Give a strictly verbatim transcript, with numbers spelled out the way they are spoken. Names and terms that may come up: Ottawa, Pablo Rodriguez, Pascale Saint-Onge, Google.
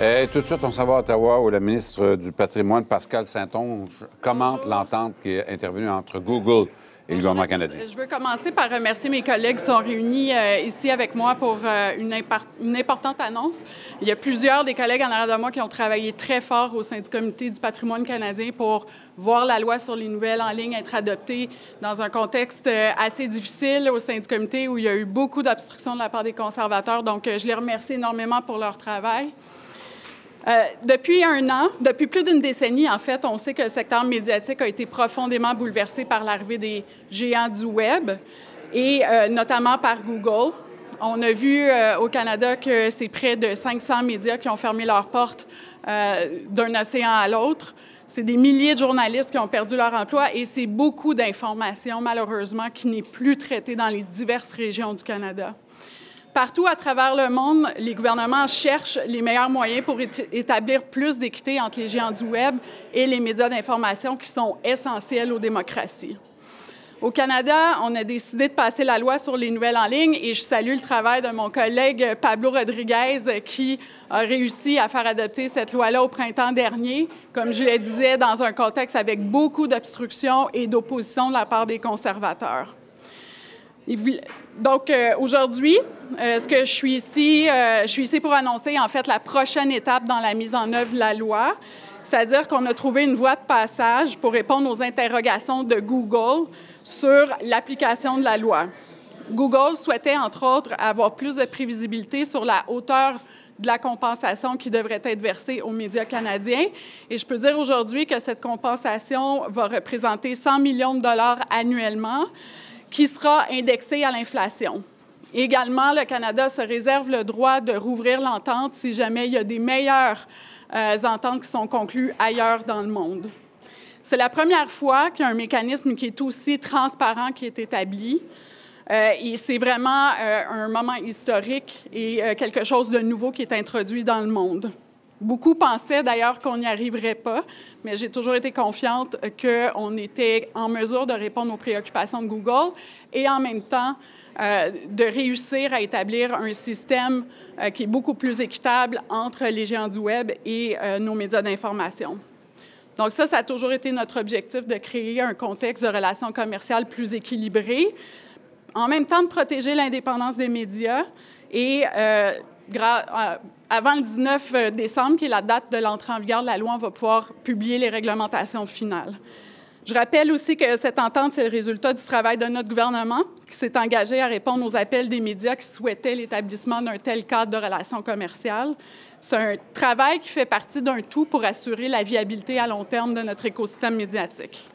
Et tout de suite, on s'en va à Ottawa où la ministre du Patrimoine, Pascale Saint-Onge, commente l'entente qui est intervenue entre Google et le gouvernement canadien. Je veux commencer par remercier mes collègues qui sont réunis euh, ici avec moi pour euh, une, une importante annonce. Il y a plusieurs des collègues en arrière de moi qui ont travaillé très fort au sein du Comité du patrimoine canadien pour voir la loi sur les nouvelles en ligne être adoptée dans un contexte euh, assez difficile au sein du comité où il y a eu beaucoup d'obstructions de la part des conservateurs. Donc, euh, je les remercie énormément pour leur travail. Euh, depuis un an, depuis plus d'une décennie, en fait, on sait que le secteur médiatique a été profondément bouleversé par l'arrivée des géants du Web et euh, notamment par Google. On a vu euh, au Canada que c'est près de cinq cents médias qui ont fermé leurs portes euh, d'un océan à l'autre. C'est des milliers de journalistes qui ont perdu leur emploi et c'est beaucoup d'informations, malheureusement, qui n'est plus traitée dans les diverses régions du Canada. Partout à travers le monde, les gouvernements cherchent les meilleurs moyens pour établir plus d'équité entre les géants du Web et les médias d'information qui sont essentiels aux démocraties. Au Canada, on a décidé de passer la loi sur les nouvelles en ligne et je salue le travail de mon collègue Pablo Rodriguez qui a réussi à faire adopter cette loi-là au printemps dernier, comme je le disais, dans un contexte avec beaucoup d'obstructions et d'opposition de la part des conservateurs. Donc, euh, aujourd'hui, euh, ce que je suis ici, euh, je suis ici pour annoncer, en fait, la prochaine étape dans la mise en œuvre de la loi, c'est-à-dire qu'on a trouvé une voie de passage pour répondre aux interrogations de Google sur l'application de la loi. Google souhaitait, entre autres, avoir plus de prévisibilité sur la hauteur de la compensation qui devrait être versée aux médias canadiens. Et je peux dire aujourd'hui que cette compensation va représenter cent millions de dollars annuellement, qui sera indexé à l'inflation. Également, le Canada se réserve le droit de rouvrir l'entente si jamais il y a des meilleures euh, ententes qui sont conclues ailleurs dans le monde. C'est la première fois qu'il y a un mécanisme qui est aussi transparent qui est établi. Euh, et c'est vraiment euh, un moment historique et euh, quelque chose de nouveau qui est introduit dans le monde. Beaucoup pensaient d'ailleurs qu'on n'y arriverait pas, mais j'ai toujours été confiante qu'on était en mesure de répondre aux préoccupations de Google et en même temps euh, de réussir à établir un système euh, qui est beaucoup plus équitable entre les géants du Web et euh, nos médias d'information. Donc ça, ça a toujours été notre objectif de créer un contexte de relations commerciales plus équilibré, en même temps de protéger l'indépendance des médias et euh, avant le dix-neuf décembre, qui est la date de l'entrée en vigueur de la loi, on va pouvoir publier les réglementations finales. Je rappelle aussi que cette entente, c'est le résultat du travail de notre gouvernement qui s'est engagé à répondre aux appels des médias qui souhaitaient l'établissement d'un tel cadre de relations commerciales. C'est un travail qui fait partie d'un tout pour assurer la viabilité à long terme de notre écosystème médiatique.